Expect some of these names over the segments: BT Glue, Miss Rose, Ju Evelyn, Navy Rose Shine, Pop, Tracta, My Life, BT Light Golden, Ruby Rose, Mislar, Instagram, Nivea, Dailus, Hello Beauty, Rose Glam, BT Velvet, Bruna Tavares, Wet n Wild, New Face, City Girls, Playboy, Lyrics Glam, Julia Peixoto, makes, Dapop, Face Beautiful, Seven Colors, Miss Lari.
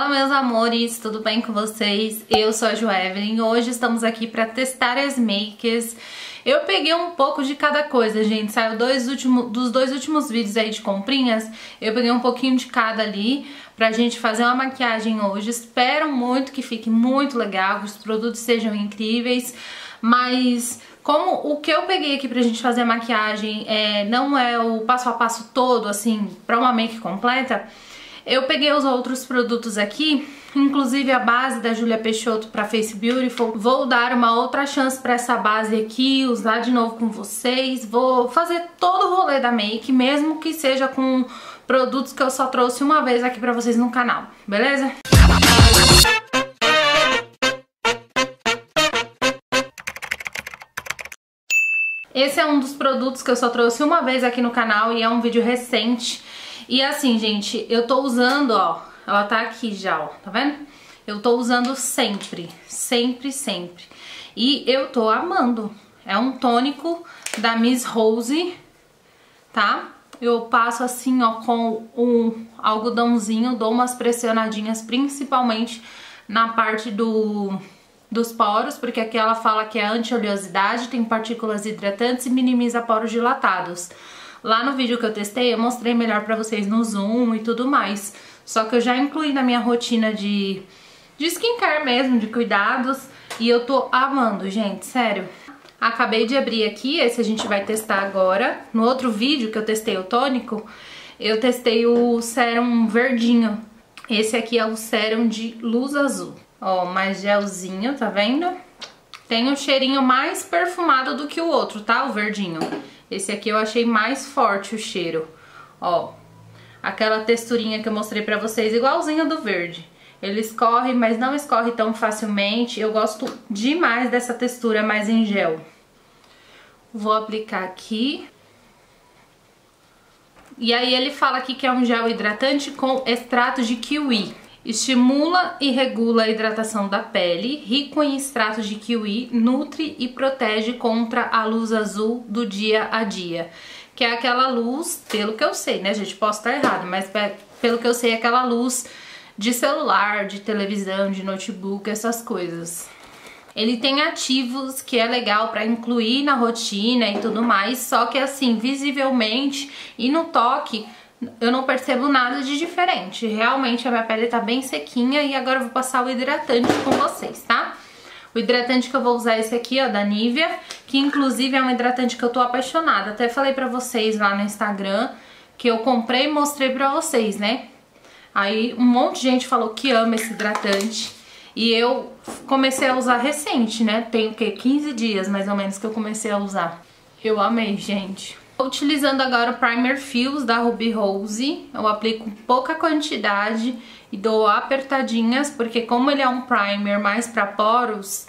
Fala meus amores, tudo bem com vocês? Eu sou a Ju Evelyn, hoje estamos aqui para testar as makes. Eu peguei um pouco de cada coisa, gente, saiu dos dois últimos vídeos aí de comprinhas, eu peguei um pouquinho de cada ali pra gente fazer uma maquiagem hoje. Espero muito que fique muito legal, que os produtos sejam incríveis, mas como o que eu peguei aqui pra gente fazer a maquiagem não é o passo a passo todo, assim, pra uma make completa, eu peguei os outros produtos aqui, inclusive a base da Julia Peixoto para Face Beautiful. Vou dar uma outra chance para essa base aqui, usar de novo com vocês. Vou fazer todo o rolê da make, mesmo que seja com produtos que eu só trouxe uma vez aqui para vocês no canal, beleza? Esse é um dos produtos que eu só trouxe uma vez aqui no canal e é um vídeo recente. E assim, gente, eu tô usando, ó, ela tá aqui já, ó, tá vendo? Eu tô usando sempre, sempre, sempre. E eu tô amando. É um tônico da Miss Rose, tá? Eu passo assim, ó, com um algodãozinho, dou umas pressionadinhas, principalmente na parte dos poros, porque aqui ela fala que é anti-oleosidade, tem partículas hidratantes e minimiza poros dilatados. Lá no vídeo que eu testei, eu mostrei melhor pra vocês no zoom e tudo mais. Só que eu já incluí na minha rotina de skincare mesmo, de cuidados. E eu tô amando, gente, sério. Acabei de abrir aqui, esse a gente vai testar agora. No outro vídeo que eu testei o tônico, eu testei o sérum verdinho. Esse aqui é o sérum de luz azul. Ó, mais gelzinho, tá vendo? Tem um cheirinho mais perfumado do que o outro, tá? O verdinho. Esse aqui eu achei mais forte o cheiro, ó, aquela texturinha que eu mostrei pra vocês, igualzinho do verde. Ele escorre, mas não escorre tão facilmente, eu gosto demais dessa textura mais em gel. Vou aplicar aqui. E aí ele fala aqui que é um gel hidratante com extrato de kiwi. Estimula e regula a hidratação da pele, rico em extratos de kiwi, nutre e protege contra a luz azul do dia a dia. Que é aquela luz, pelo que eu sei, né gente, posso estar errado, mas pelo que eu sei é aquela luz de celular, de televisão, de notebook, essas coisas. Ele tem ativos que é legal pra incluir na rotina e tudo mais, só que assim, visivelmente e no toque, eu não percebo nada de diferente. Realmente a minha pele tá bem sequinha. E agora eu vou passar o hidratante com vocês, tá? O hidratante que eu vou usar é esse aqui, ó, da Nivea, que inclusive é um hidratante que eu tô apaixonada. Até falei pra vocês lá no Instagram que eu comprei e mostrei pra vocês, né? Aí um monte de gente falou que ama esse hidratante. E eu comecei a usar recente, né? Tem o quê? 15 dias mais ou menos que eu comecei a usar. Eu amei, gente. Utilizando agora o Primer Fios da Ruby Rose, eu aplico pouca quantidade e dou apertadinhas, porque como ele é um primer mais para poros,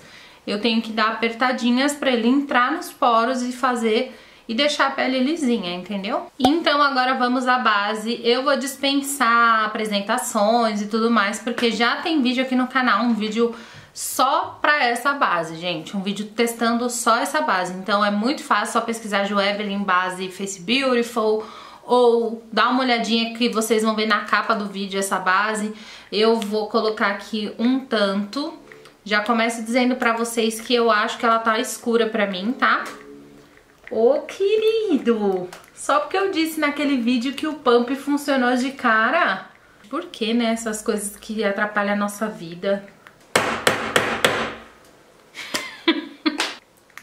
eu tenho que dar apertadinhas para ele entrar nos poros e fazer e deixar a pele lisinha, entendeu? Então agora vamos à base. Eu vou dispensar apresentações e tudo mais, porque já tem vídeo aqui no canal, um vídeo só pra essa base, gente. Um vídeo testando só essa base. Então é muito fácil, só pesquisar Ju Evelyn base Face Beautiful ou dá uma olhadinha que vocês vão ver na capa do vídeo essa base. Eu vou colocar aqui um tanto. Já começo dizendo pra vocês que eu acho que ela tá escura pra mim, tá? Ô, querido! Só porque eu disse naquele vídeo que o pump funcionou de cara. Por que, né? Essas coisas que atrapalham a nossa vida.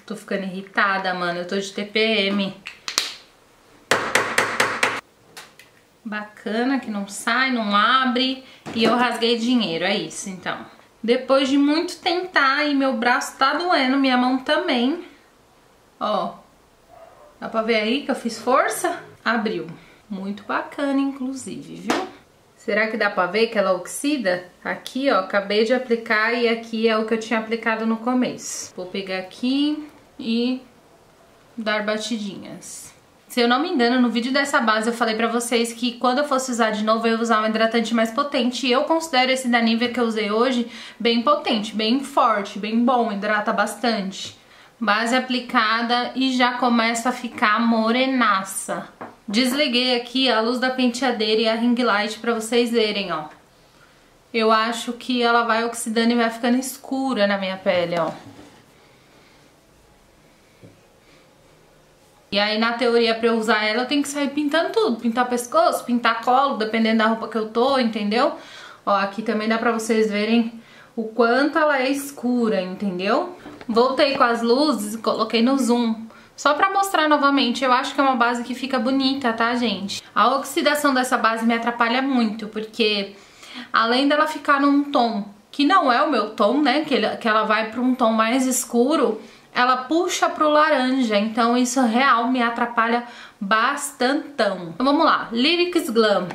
Tô ficando irritada, mano. Eu tô de TPM. Bacana que não sai, não abre. E eu rasguei dinheiro, é isso, então. Depois de muito tentar e meu braço tá doendo, minha mão também. Ó. Dá pra ver aí que eu fiz força? Abriu. Muito bacana, inclusive, viu? Será que dá pra ver que ela oxida? Aqui, ó, acabei de aplicar e aqui é o que eu tinha aplicado no começo. Vou pegar aqui e dar batidinhas. Se eu não me engano, no vídeo dessa base eu falei pra vocês que quando eu fosse usar de novo eu ia usar um hidratante mais potente. E eu considero esse da Nivea que eu usei hoje bem potente, bem forte, bem bom, hidrata bastante. Base aplicada e já começa a ficar morenaça. Desliguei aqui a luz da penteadeira e a ring light pra vocês verem, ó. eu acho que ela vai oxidando e vai ficando escura na minha pele, ó. E aí, na teoria, pra eu usar ela, eu tenho que sair pintando tudo. Pintar pescoço, pintar colo, dependendo da roupa que eu tô, entendeu? Ó, aqui também dá pra vocês verem o quanto ela é escura, entendeu? Voltei com as luzes e coloquei no zoom. Só pra mostrar novamente, eu acho que é uma base que fica bonita, tá, gente? A oxidação dessa base me atrapalha muito, porque além dela ficar num tom que não é o meu tom, né? Que ela vai pra um tom mais escuro... ela puxa pro laranja, então isso real me atrapalha bastantão. Então vamos lá, Lyrics Glam,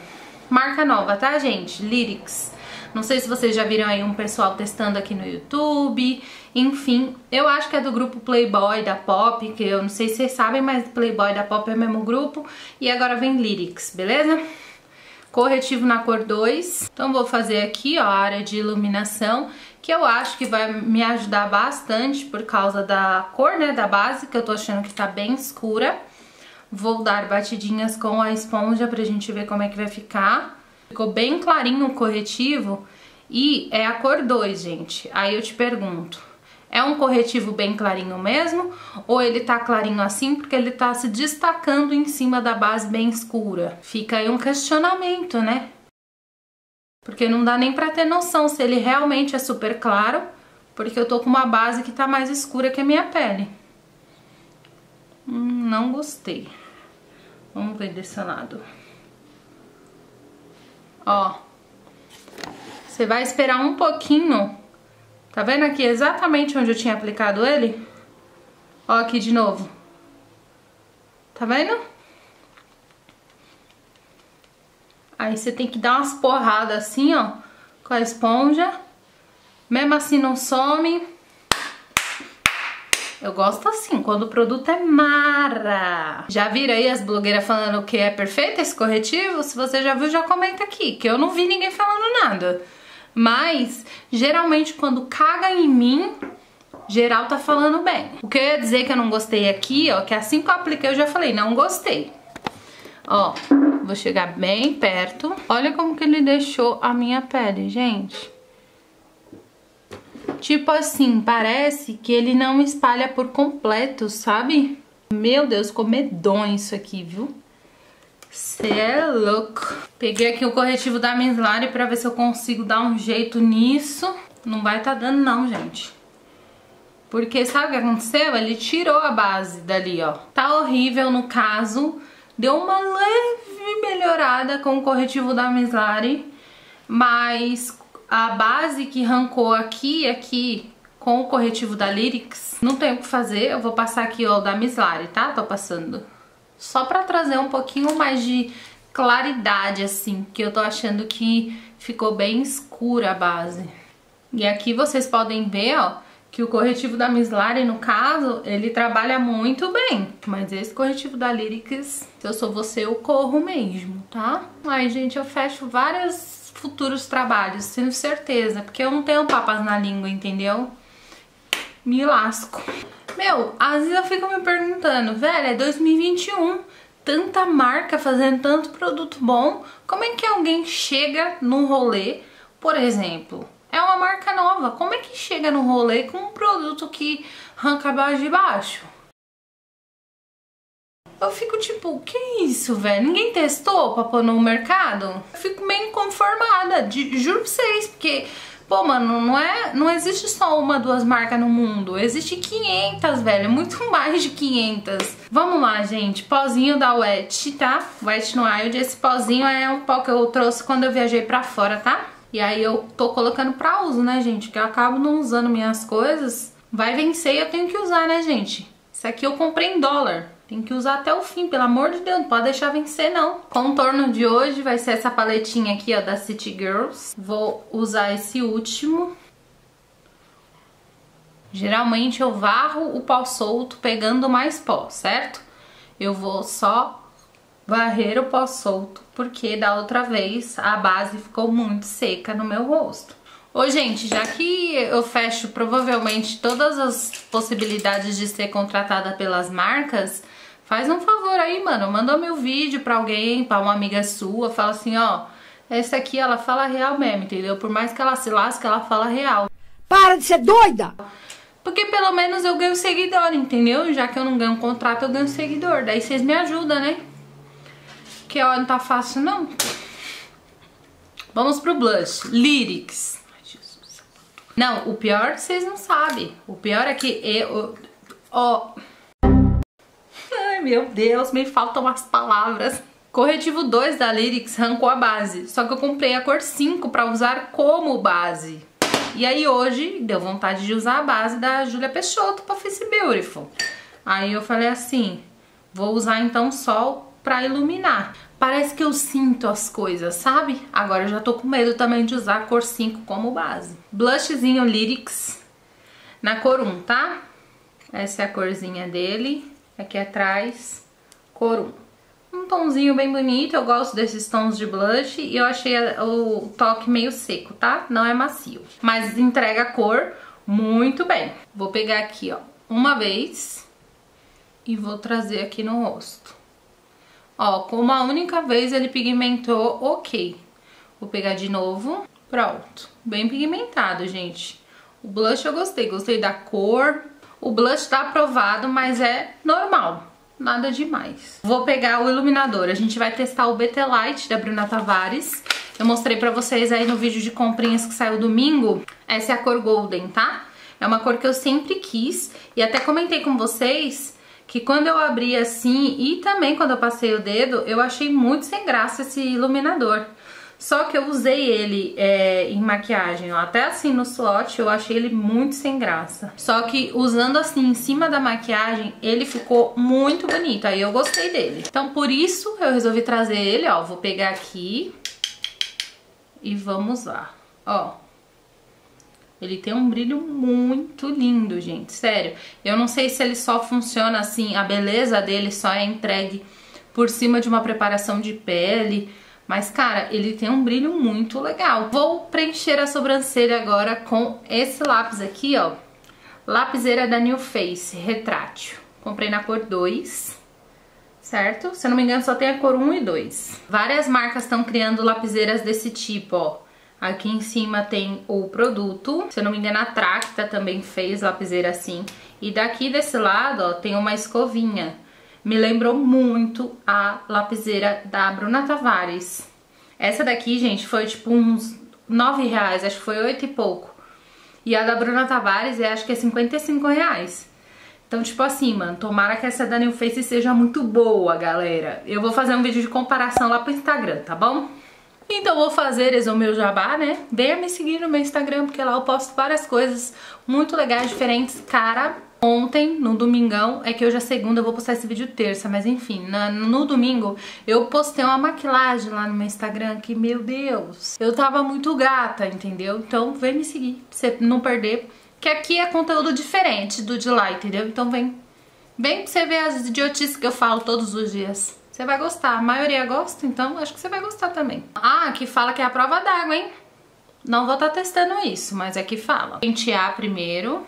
marca nova, tá, gente? Lyrics, não sei se vocês já viram aí um pessoal testando aqui no YouTube, enfim, eu acho que é do grupo Playboy, da Pop, que eu não sei se vocês sabem, mas Playboy da Pop é o mesmo grupo, e agora vem Lyrics, beleza? Corretivo na cor 2, então vou fazer aqui, ó, a área de iluminação, que eu acho que vai me ajudar bastante por causa da cor, né, da base, que eu tô achando que tá bem escura. Vou dar batidinhas com a esponja pra gente ver como é que vai ficar. Ficou bem clarinho o corretivo e é a cor 2, gente. Aí eu te pergunto, é um corretivo bem clarinho mesmo? Ou ele tá clarinho assim porque ele tá se destacando em cima da base bem escura? Fica aí um questionamento, né? Porque não dá nem pra ter noção se ele realmente é super claro, porque eu tô com uma base que tá mais escura que a minha pele. Não gostei. Vamos ver desse lado. Ó. Você vai esperar um pouquinho. Tá vendo aqui exatamente onde eu tinha aplicado ele? Ó aqui de novo. Tá vendo? Aí você tem que dar umas porradas assim, ó, com a esponja. Mesmo assim não some. Eu gosto assim, quando o produto é mara. Já viram aí as blogueiras falando que é perfeito esse corretivo? Se você já viu, já comenta aqui, que eu não vi ninguém falando nada. Mas, geralmente, quando caga em mim, geral tá falando bem. O que eu ia dizer que eu não gostei aqui, ó, que assim que eu apliquei, eu já falei, não gostei. Ó, vou chegar bem perto. Olha como que ele deixou a minha pele, gente. Tipo assim, parece que ele não espalha por completo, sabe? Meu Deus, ficou medonho isso aqui, viu? Cê é louco. Peguei aqui o corretivo da Miss Lari pra ver se eu consigo dar um jeito nisso. Não vai tá dando não, gente. Porque sabe o que aconteceu? Ele tirou a base dali, ó. Tá horrível no caso... Deu uma leve melhorada com o corretivo da Miss Lari, mas a base que arrancou aqui e aqui com o corretivo da Lyrics, não tem o que fazer, eu vou passar aqui, ó, da Miss Lari, tá? Tô passando. Só pra trazer um pouquinho mais de claridade, assim, que eu tô achando que ficou bem escura a base. E aqui vocês podem ver, ó, que o corretivo da Miss Lari, no caso, ele trabalha muito bem. Mas esse corretivo da Lyrics, se eu sou você, eu corro mesmo, tá? Aí, gente, eu fecho vários futuros trabalhos, tenho certeza. Porque eu não tenho papas na língua, entendeu? Me lasco. Meu, às vezes eu fico me perguntando, velho, é 2021. Tanta marca fazendo tanto produto bom. Como é que alguém chega num rolê, por exemplo... É uma marca nova. Como é que chega no rolê com um produto que arranca abaixo de baixo? Eu fico tipo, que isso, velho? Ninguém testou pra pôr no mercado? Eu fico meio inconformada, juro pra vocês, porque, pô, mano, não existe só uma, duas marcas no mundo. Existe 500, velho, muito mais de 500. Vamos lá, gente, pozinho da Wet, tá? Wet n Wild, esse pozinho é um pó que eu trouxe quando eu viajei pra fora, tá? E aí eu tô colocando pra uso, né, gente? Que eu acabo não usando minhas coisas. Vai vencer e eu tenho que usar, né, gente? Isso aqui eu comprei em dólar. Tem que usar até o fim, pelo amor de Deus. Não pode deixar vencer, não. Contorno de hoje vai ser essa paletinha aqui, ó, da City Girls. Vou usar esse último. Geralmente eu varro o pó solto pegando mais pó, certo? Eu vou só... varrer o pó solto, porque da outra vez a base ficou muito seca no meu rosto. Ô, gente, já que eu fecho provavelmente todas as possibilidades de ser contratada pelas marcas, faz um favor aí, mano, manda meu vídeo pra alguém, pra uma amiga sua, fala assim, ó, Essa aqui, ela fala real mesmo, entendeu? Por mais que ela se lasque, ela fala real. Para de ser doida! Porque pelo menos eu ganho seguidor, entendeu? Já que eu não ganho contrato, eu ganho seguidor. Daí vocês me ajudam, né? Que ó, não tá fácil, não. Vamos pro blush. Lyrics. Ai, Jesus. Não, o pior vocês não sabem. O pior é que eu... Ó... Ai, meu Deus, me faltam as palavras. Corretivo 2 da Lyrics arrancou a base. Só que eu comprei a cor 5 pra usar como base. E aí hoje deu vontade de usar a base da Julia Peixoto pra Face Beautiful. Aí eu falei assim, vou usar então sol pra iluminar. Parece que eu sinto as coisas, sabe? Agora eu já tô com medo também de usar a cor 5 como base. Blushzinho Lyrics na cor 1, tá? Essa é a corzinha dele. Aqui atrás, cor 1. Um tonzinho bem bonito, eu gosto desses tons de blush e eu achei o toque meio seco, tá? Não é macio. Mas entrega a cor muito bem. Vou pegar aqui, ó, uma vez e vou trazer aqui no rosto. Ó, com uma única vez ele pigmentou, ok. Vou pegar de novo, pronto. Bem pigmentado, gente. O blush eu gostei, gostei da cor. O blush tá aprovado, mas é normal. Nada demais. Vou pegar o iluminador. A gente vai testar o BT Light da Bruna Tavares. Eu mostrei pra vocês aí no vídeo de comprinhas que saiu domingo. Essa é a cor Golden, tá? É uma cor que eu sempre quis. E até comentei com vocês que quando eu abri assim e também quando eu passei o dedo, eu achei muito sem graça esse iluminador. Só que eu usei ele em maquiagem, ó. Até assim no swatch eu achei ele muito sem graça. Só que usando assim em cima da maquiagem, ele ficou muito bonito. Aí eu gostei dele. Então por isso eu resolvi trazer ele, ó. Vou pegar aqui e vamos lá, ó. Ele tem um brilho muito lindo, gente, sério. Eu não sei se ele só funciona assim, a beleza dele só é entregue por cima de uma preparação de pele... Mas, cara, ele tem um brilho muito legal. Vou preencher a sobrancelha agora com esse lápis aqui, ó. Lapiseira da New Face, retrátil. Comprei na cor 2, certo? Se eu não me engano, só tem a cor 1 e 2. Várias marcas estão criando lapiseiras desse tipo, ó. Aqui em cima tem o produto. Se eu não me engano, a Tracta também fez lapiseira assim. E daqui desse lado, ó, tem uma escovinha. Me lembrou muito a lapiseira da Bruna Tavares. Essa daqui, gente, foi tipo uns R$9, acho que foi 8 e pouco. E a da Bruna Tavares, acho que é R$55. Então, tipo assim, mano, tomara que essa da New Face seja muito boa, galera. Eu vou fazer um vídeo de comparação lá pro Instagram, tá bom? Então vou fazer esse o meu jabá, né? Venha me seguir no meu Instagram, porque lá eu posto várias coisas muito legais, diferentes, cara... Ontem, no domingão, é que hoje é segunda, eu vou postar esse vídeo terça, mas enfim, no domingo eu postei uma maquilagem lá no meu Instagram que, meu Deus, eu tava muito gata, entendeu? Então vem me seguir, pra você não perder, que aqui é conteúdo diferente do de lá, entendeu? Então vem pra você ver as idiotices que eu falo todos os dias. Você vai gostar, a maioria gosta, então acho que você vai gostar também. Ah, aqui fala que é a prova d'água, hein? Não vou estar testando isso, mas aqui fala. Pentear primeiro...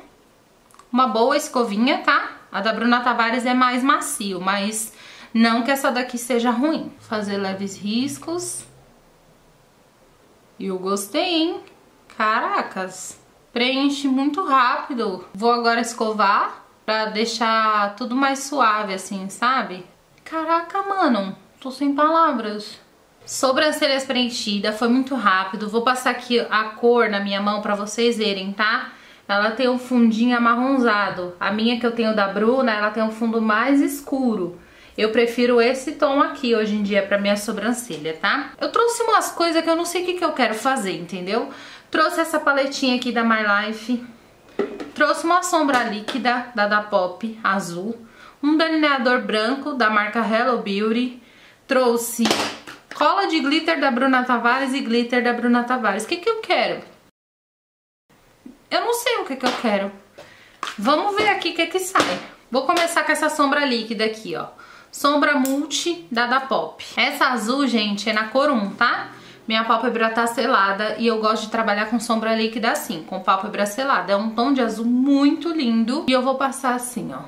Uma boa escovinha, tá? A da Bruna Tavares é mais macio, mas não que essa daqui seja ruim. Fazer leves riscos. Eu gostei, hein? Caracas! Preenche muito rápido. Vou agora escovar pra deixar tudo mais suave, assim, sabe? Caraca, mano! Tô sem palavras. Sobrancelhas preenchidas, foi muito rápido. Vou passar aqui a cor na minha mão pra vocês verem, tá? Ela tem um fundinho amarronzado. A minha que eu tenho da Bruna, ela tem um fundo mais escuro. Eu prefiro esse tom aqui hoje em dia pra minha sobrancelha, tá? Eu trouxe umas coisas que eu não sei o que eu quero fazer, entendeu? Trouxe essa paletinha aqui da My Life. Trouxe uma sombra líquida da Dapop, azul. Um delineador branco da marca Hello Beauty. Trouxe cola de glitter da Bruna Tavares e glitter da Bruna Tavares. O que eu quero? Eu não sei o que eu quero. Vamos ver aqui o que sai. Vou começar com essa sombra líquida aqui, ó. Sombra multi da Dapop. Essa azul, gente, é na cor 1, tá? Minha pálpebra tá selada e eu gosto de trabalhar com sombra líquida assim, com pálpebra selada. É um tom de azul muito lindo. E eu vou passar assim, ó.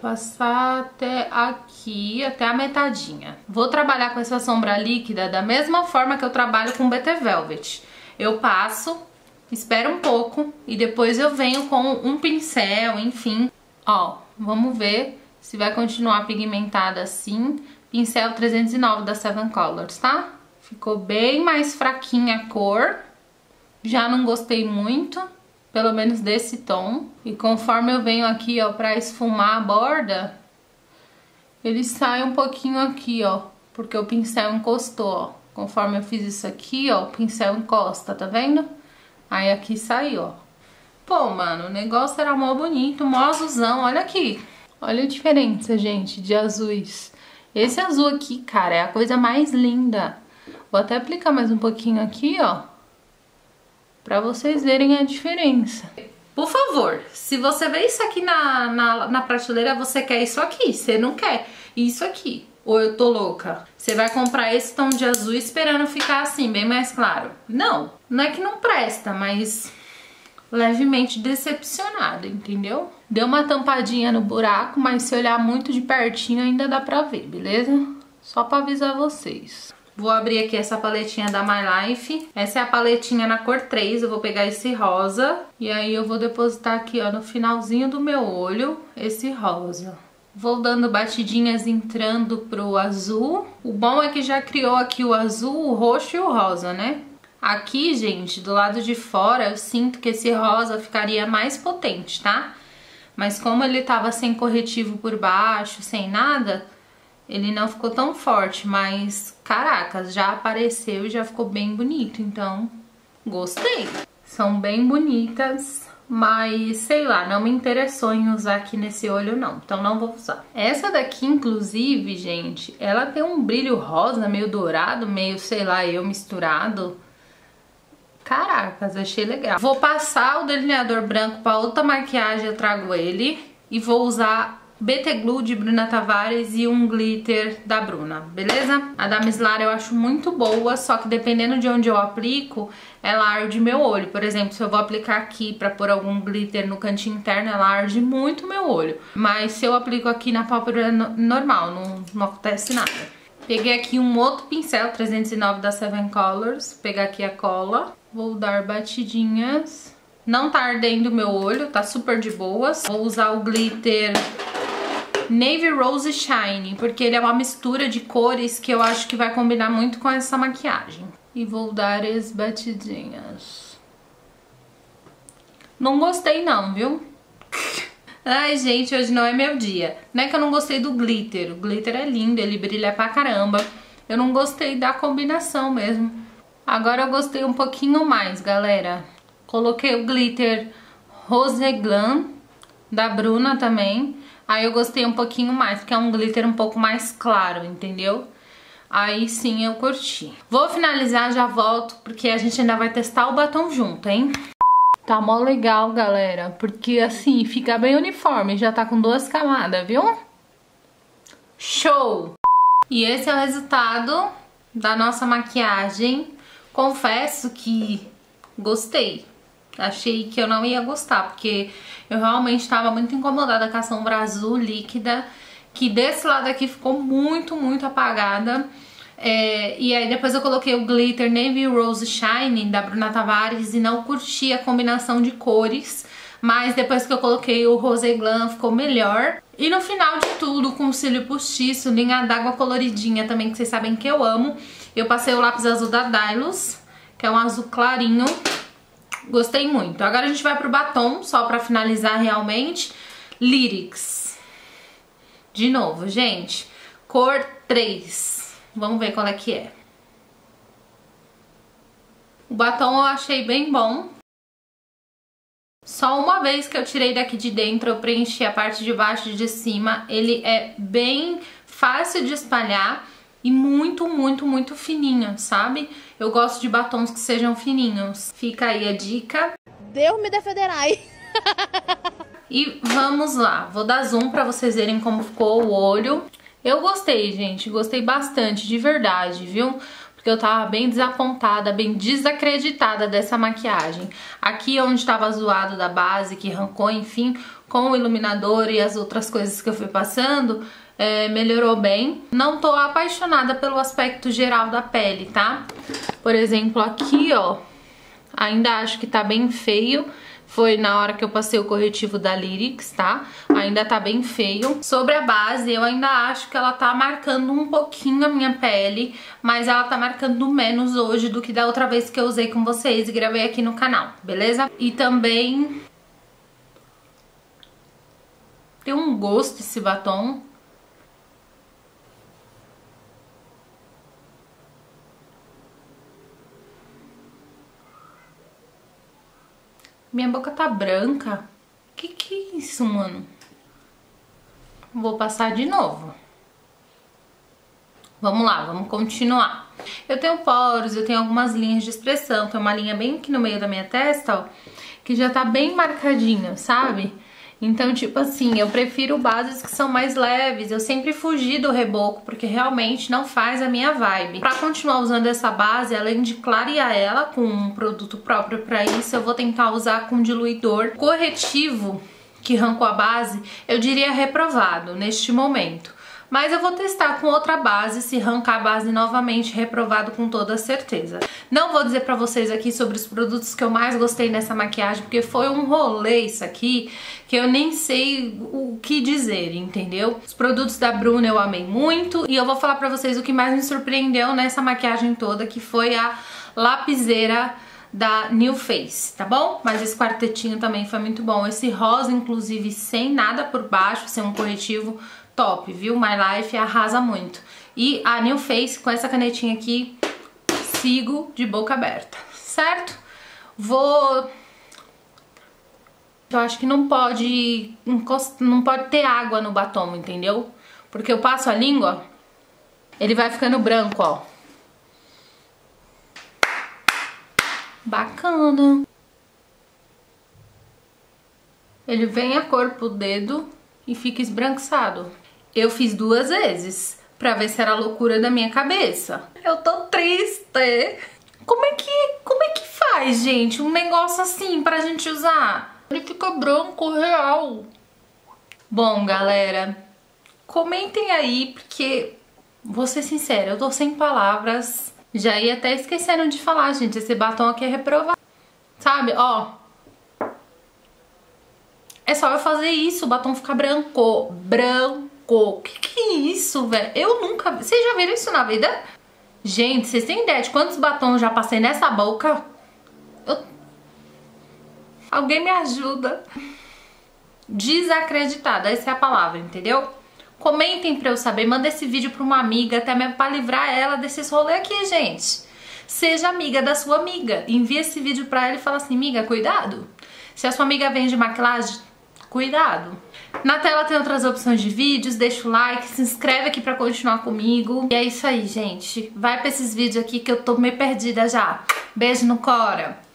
passar até aqui, até a metadinha. Vou trabalhar com essa sombra líquida da mesma forma que eu trabalho com o BT Velvet. Eu passo, espero um pouco e depois eu venho com um pincel, enfim. Ó, vamos ver se vai continuar pigmentada assim. Pincel 309 da Seven Colors, tá? Ficou bem mais fraquinha a cor. Já não gostei muito, pelo menos desse tom. E conforme eu venho aqui, ó, pra esfumar a borda, ele sai um pouquinho aqui, ó, porque o pincel encostou, ó. Conforme eu fiz isso aqui, ó, o pincel encosta, tá vendo? Aí aqui saiu, ó. Pô, mano, o negócio era mó bonito, mó azulzão, olha aqui. Olha a diferença, gente, de azuis. Esse azul aqui, cara, é a coisa mais linda. Vou até aplicar mais um pouquinho aqui, ó, pra vocês verem a diferença. Por favor, se você vê isso aqui na prateleira, você quer isso aqui, você não quer isso aqui. Ou eu tô louca? Você vai comprar esse tom de azul esperando ficar assim, bem mais claro. Não, não é que não presta, mas levemente decepcionada, entendeu? Deu uma tampadinha no buraco, mas se olhar muito de pertinho ainda dá pra ver, beleza? Só pra avisar vocês. Vou abrir aqui essa paletinha da My Life. Essa é a paletinha na cor 3, eu vou pegar esse rosa. E aí eu vou depositar aqui, ó, no finalzinho do meu olho, esse rosa. Vou dando batidinhas entrando pro azul. O bom é que já criou aqui o azul, o roxo e o rosa, né? Aqui, gente, do lado de fora, eu sinto que esse rosa ficaria mais potente, tá? Mas como ele tava sem corretivo por baixo, sem nada, ele não ficou tão forte, mas, caracas, já apareceu e já ficou bem bonito, então gostei. São bem bonitas, mas, sei lá, não me interessou em usar aqui nesse olho, não, então não vou usar. Essa daqui, inclusive, gente, ela tem um brilho rosa, meio dourado, meio, sei lá, eu misturado. Caracas, achei legal. Vou passar o delineador branco para outra maquiagem, eu trago ele. E vou usar BT Glue de Bruna Tavares e um glitter da Bruna, beleza? A da Mislar eu acho muito boa, só que dependendo de onde eu aplico, ela arde meu olho. Por exemplo, se eu vou aplicar aqui para pôr algum glitter no cantinho interno, ela arde muito meu olho. Mas se eu aplico aqui na pálpebra normal, não acontece nada. Peguei aqui um outro pincel, 309 da Seven Colors. Vou pegar aqui a cola. Vou dar batidinhas. Não tá ardendo meu olho, tá super de boas. Vou usar o glitter Navy Rose Shine, porque ele é uma mistura de cores que eu acho que vai combinar muito com essa maquiagem. E vou dar as batidinhas. Não gostei não, viu? Ai, gente, hoje não é meu dia. Não é que eu não gostei do glitter. O glitter é lindo, ele brilha pra caramba. Eu não gostei da combinação mesmo. Agora eu gostei um pouquinho mais, galera. Coloquei o glitter Rose Glam, da Bruna também. Aí eu gostei um pouquinho mais, porque é um glitter um pouco mais claro, entendeu? Aí sim eu curti. Vou finalizar, já volto, porque a gente ainda vai testar o batom junto, hein? Tá mó legal, galera, porque assim, fica bem uniforme, já tá com 2 camadas, viu? Show! E esse é o resultado da nossa maquiagem. Confesso que gostei. Achei que eu não ia gostar, porque eu realmente tava muito incomodada com a sombra azul líquida, que desse lado aqui ficou muito, muito apagada. E aí depois eu coloquei o glitter Navy Rose Shine da Bruna Tavares e não curti a combinação de cores, mas depois que eu coloquei o Rose Glam ficou melhor. E no final de tudo, com cílio postiço, linha d'água coloridinha também, que vocês sabem que eu amo, eu passei o lápis azul da Dailus, que é um azul clarinho. Gostei muito. Agora a gente vai pro batom, só pra finalizar realmente. Lyrics. De novo, gente, cor 3. Vamos ver qual é que é. O batom eu achei bem bom. Só uma vez que eu tirei daqui de dentro, eu preenchi a parte de baixo e de cima. Ele é bem fácil de espalhar e muito, muito, muito fininho, sabe? Eu gosto de batons que sejam fininhos. Fica aí a dica. Deus me defenderai. E vamos lá. Vou dar zoom pra vocês verem como ficou o olho. Eu gostei, gente, gostei bastante, de verdade, viu? Porque que eu tava bem desapontada, bem desacreditada dessa maquiagem. Aqui onde tava zoado da base, que arrancou, enfim, com o iluminador e as outras coisas que eu fui passando, melhorou bem. Não tô apaixonada pelo aspecto geral da pele, tá? Por exemplo, aqui, ó, ainda acho que tá bem feio. Foi na hora que eu passei o corretivo da Lyrics, tá? Ainda tá bem feio. Sobre a base, eu ainda acho que ela tá marcando um pouquinho a minha pele, mas ela tá marcando menos hoje do que da outra vez que eu usei com vocês e gravei aqui no canal, beleza? E também tem um gosto esse batom. Minha boca tá branca. Que é isso, mano? Vou passar de novo. Vamos lá, vamos continuar. Eu tenho poros, eu tenho algumas linhas de expressão. Tem uma linha bem aqui no meio da minha testa, ó, que já tá bem marcadinha, sabe? Então, tipo assim, eu prefiro bases que são mais leves. Eu sempre fugi do reboco, porque realmente não faz a minha vibe. Pra continuar usando essa base, além de clarear ela com um produto próprio pra isso, eu vou tentar usar com diluidor. Corretivo, que arrancou a base, eu diria reprovado neste momento. Mas eu vou testar com outra base, se arrancar a base novamente, reprovado com toda certeza. Não vou dizer pra vocês aqui sobre os produtos que eu mais gostei nessa maquiagem, porque foi um rolê isso aqui, que eu nem sei o que dizer, entendeu? Os produtos da Bruna eu amei muito, e eu vou falar pra vocês o que mais me surpreendeu nessa maquiagem toda, que foi a lapiseira da New Face, tá bom? Mas esse quartetinho também foi muito bom. Esse rosa, inclusive, sem nada por baixo, sem um corretivo, top, viu? My Life arrasa muito. E a New Face, com essa canetinha aqui, sigo de boca aberta, certo? Eu acho que não pode ter água no batom, entendeu? Porque eu passo a língua, ele vai ficando branco, ó. Bacana. Ele vem a cor pro dedo e fica esbranquiçado. Eu fiz duas vezes, pra ver se era a loucura da minha cabeça. Eu tô triste. Como é que faz, gente, um negócio assim pra gente usar? Ele fica branco, real. Bom, galera, comentem aí, porque, vou ser sincera, eu tô sem palavras. Já ia até esquecendo de falar, gente, esse batom aqui é reprovado. Sabe, ó. É só eu fazer isso, o batom fica branco. Branco. Que é isso, velho? Eu nunca vi. Vocês já viram isso na vida? Gente, vocês têm ideia de quantos batons já passei nessa boca? Alguém me ajuda. Desacreditada, essa é a palavra, entendeu? Comentem pra eu saber, manda esse vídeo pra uma amiga, até mesmo pra livrar ela desses rolê aqui, gente. Seja amiga da sua amiga. Envia esse vídeo pra ela e fala assim, amiga, cuidado. Se a sua amiga vende maquilagem, cuidado. Na tela tem outras opções de vídeos, deixa o like, se inscreve aqui pra continuar comigo. E é isso aí, gente. Vai pra esses vídeos aqui que eu tô meio perdida já. Beijo no cora.